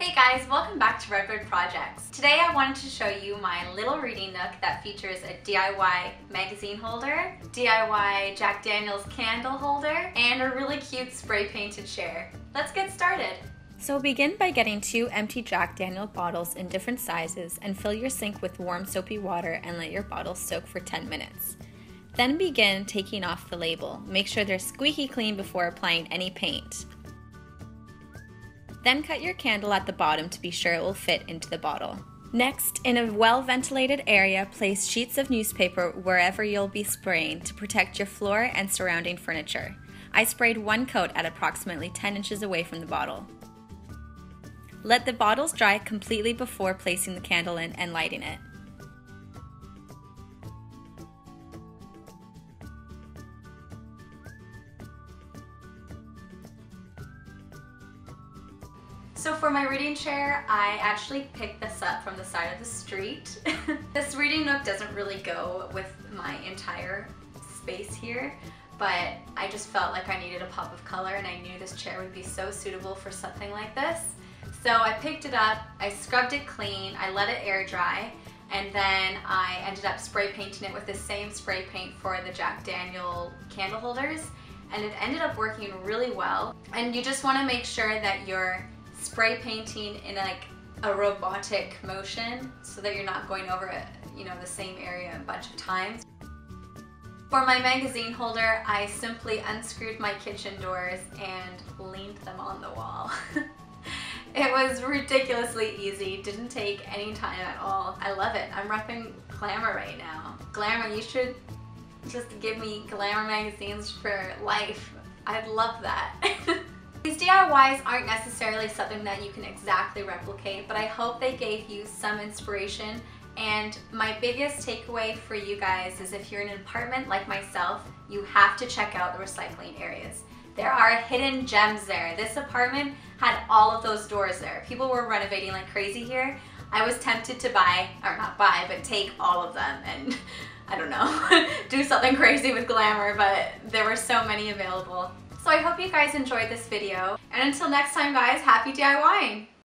Hey guys, welcome back to Redbird Projects. Today I wanted to show you my little reading nook that features a DIY magazine holder, DIY Jack Daniel's candle holder, and a really cute spray painted chair. Let's get started. So begin by getting 2 empty Jack Daniel bottles in different sizes and fill your sink with warm soapy water and let your bottles soak for 10 minutes. Then begin taking off the label. Make sure they're squeaky clean before applying any paint. Then cut your candle at the bottom to be sure it will fit into the bottle. Next, in a well-ventilated area, place sheets of newspaper wherever you'll be spraying to protect your floor and surrounding furniture. I sprayed 1 coat at approximately 10 inches away from the bottle. Let the bottles dry completely before placing the candle in and lighting it. So for my reading chair, I actually picked this up from the side of the street. This reading nook doesn't really go with my entire space here, but I just felt like I needed a pop of color and I knew this chair would be so suitable for something like this. So I picked it up, I scrubbed it clean, I let it air dry, and then I ended up spray painting it with the same spray paint for the Jack Daniel candle holders, and it ended up working really well. And you just want to make sure that you're spray painting in like a robotic motion so that you're not going over it, you know, the same area a bunch of times. For my magazine holder, I simply unscrewed my kitchen doors and leaned them on the wall. It was ridiculously easy, didn't take any time at all. I love it. I'm repping Glamour right now. Glamour, you should just give me Glamour magazines for life. I'd love that. These DIYs aren't necessarily something that you can exactly replicate, but I hope they gave you some inspiration. And my biggest takeaway for you guys is if you're in an apartment like myself, you have to check out the recycling areas. There are hidden gems there. This apartment had all of those doors there. People were renovating like crazy here. I was tempted to buy, or not buy, but take all of them and I don't know, do something crazy with Glamour, but there were so many available. So I hope you guys enjoyed this video, and until next time guys, happy DIYing!